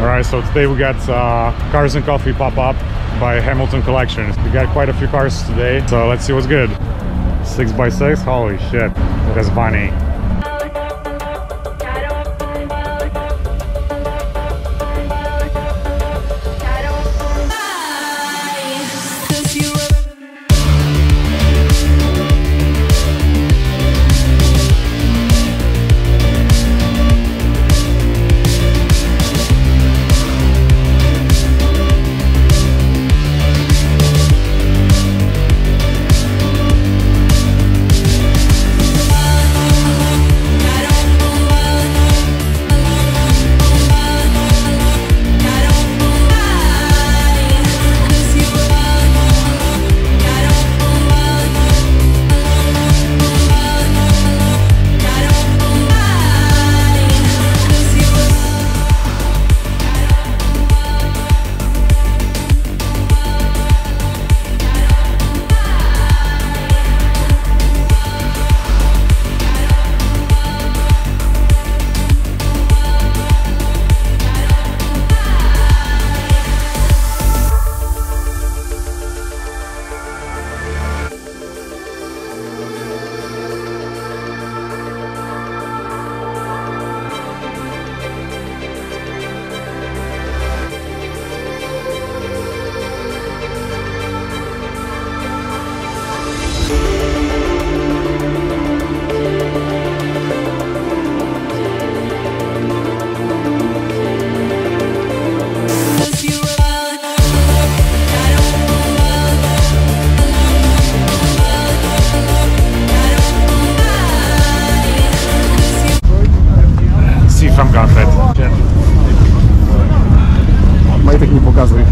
Alright, so today we got Cars and Coffee pop-up by Hamilton Collection. We got quite a few cars today, so let's see what's good. 6x6, holy shit, that's funny. Moje tak nie pokazuje.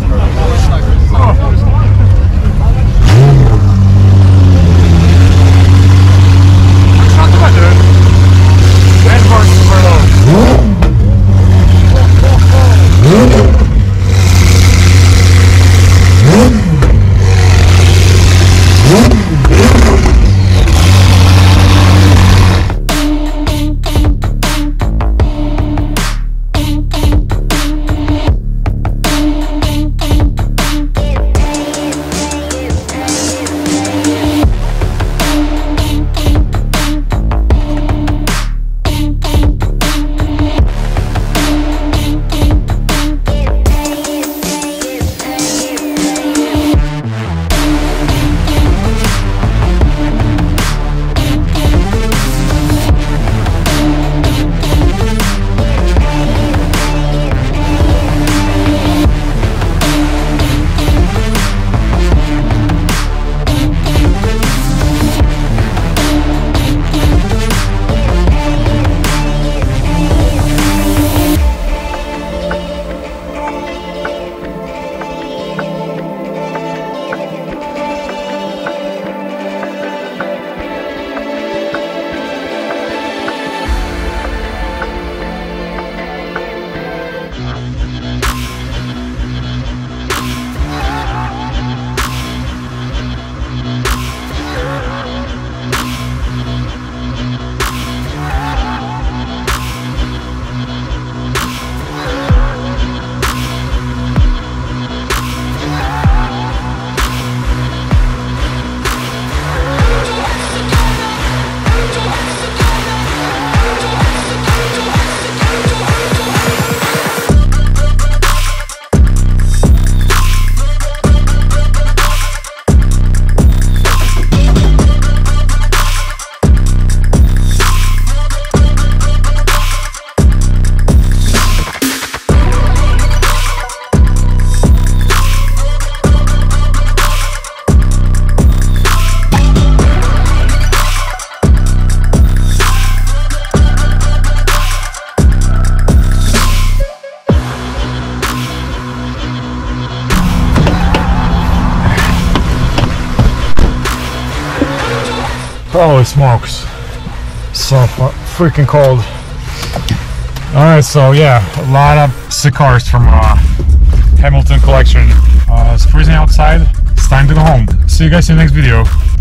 Holy smokes, so freaking cold. Alright, so yeah, a lot of sick cars from Hamilton Collection. It's freezing outside, it's time to go home. See you guys in the next video.